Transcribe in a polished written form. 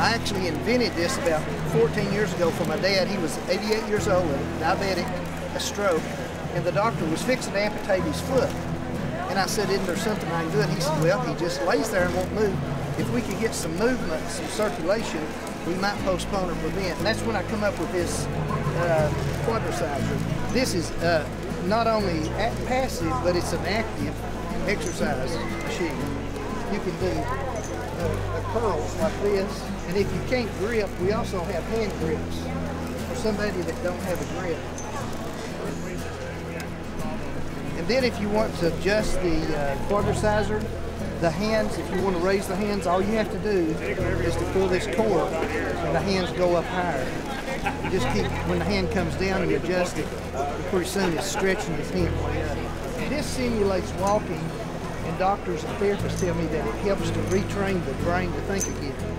I actually invented this about 14 years ago for my dad. He was 88 years old, diabetic, a stroke, and the doctor was fixing to amputate his foot. And I said, isn't there something I can do? And he said, well, he just lays there and won't move. If we can get some movement, some circulation, we might postpone or prevent. And that's when I come up with this Quadriciser. This is not only passive, but it's an active exercise machine. You can do curls like this. And if you can't grip, we also have hand grips for somebody that don't have a grip. And then if you want to adjust the Quadriciser, the hands, if you want to raise the hands, all you have to do is to pull this cord and the hands go up higher. You just keep, when the hand comes down, you adjust it. Pretty soon it's stretching his hand. This simulates walking, and doctors and therapists tell me that it helps to retrain the brain to think again.